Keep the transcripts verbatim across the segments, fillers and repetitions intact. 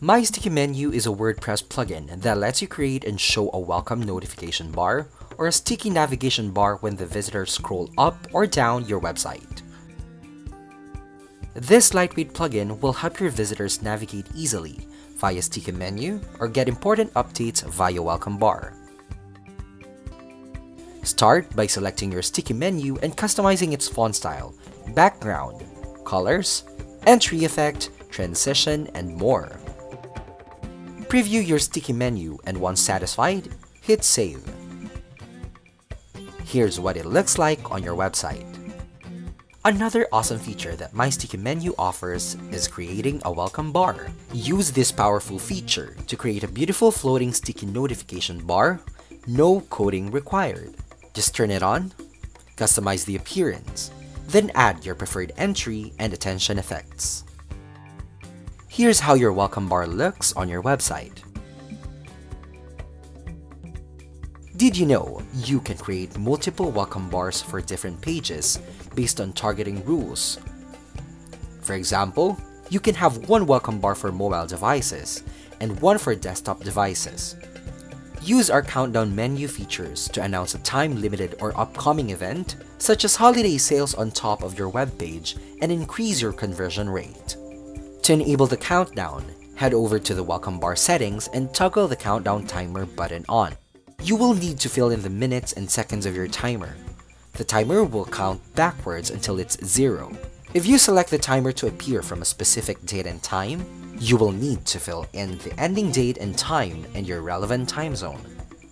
MyStickyMenu is a WordPress plugin that lets you create and show a welcome notification bar or a sticky navigation bar when the visitors scroll up or down your website. This lightweight plugin will help your visitors navigate easily via sticky menu or get important updates via welcome bar. Start by selecting your sticky menu and customizing its font style, background, colors, entry effect, transition, and more. Preview your sticky menu and once satisfied, hit save. Here's what it looks like on your website. Another awesome feature that MyStickyMenu offers is creating a welcome bar. Use this powerful feature to create a beautiful floating sticky notification bar, no coding required. Just turn it on, customize the appearance, then add your preferred entry and attention effects. Here's how your welcome bar looks on your website. Did you know you can create multiple welcome bars for different pages based on targeting rules? For example, you can have one welcome bar for mobile devices and one for desktop devices. Use our countdown menu features to announce a time-limited or upcoming event, such as holiday sales on top of your webpage, and increase your conversion rate. To enable the countdown, head over to the welcome bar settings and toggle the countdown timer button on. You will need to fill in the minutes and seconds of your timer. The timer will count backwards until it's zero. If you select the timer to appear from a specific date and time, you will need to fill in the ending date and time and your relevant time zone.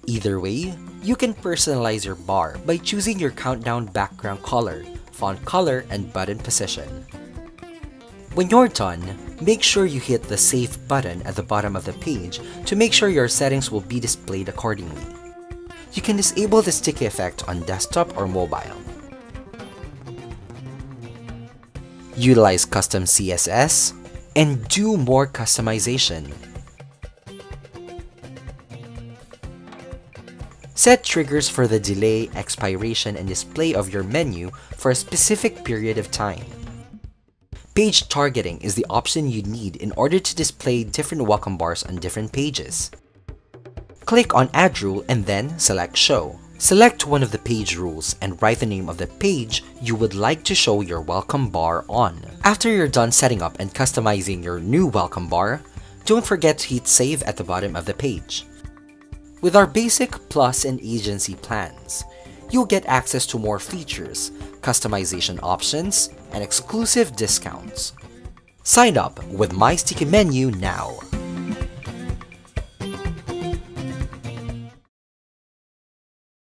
Either way, you can personalize your bar by choosing your countdown background color, font color, and button position. When you're done, make sure you hit the Save button at the bottom of the page to make sure your settings will be displayed accordingly. You can disable the sticky effect on desktop or mobile. Utilize custom C S S and do more customization. Set triggers for the delay, expiration, and display of your menu for a specific period of time. Page targeting is the option you need in order to display different welcome bars on different pages. Click on Add Rule and then select Show. Select one of the page rules and write the name of the page you would like to show your welcome bar on. After you're done setting up and customizing your new welcome bar, don't forget to hit Save at the bottom of the page. With our basic, plus, and agency plans, you'll get access to more features, customization options, and exclusive discounts. Sign up with MyStickyMenu now!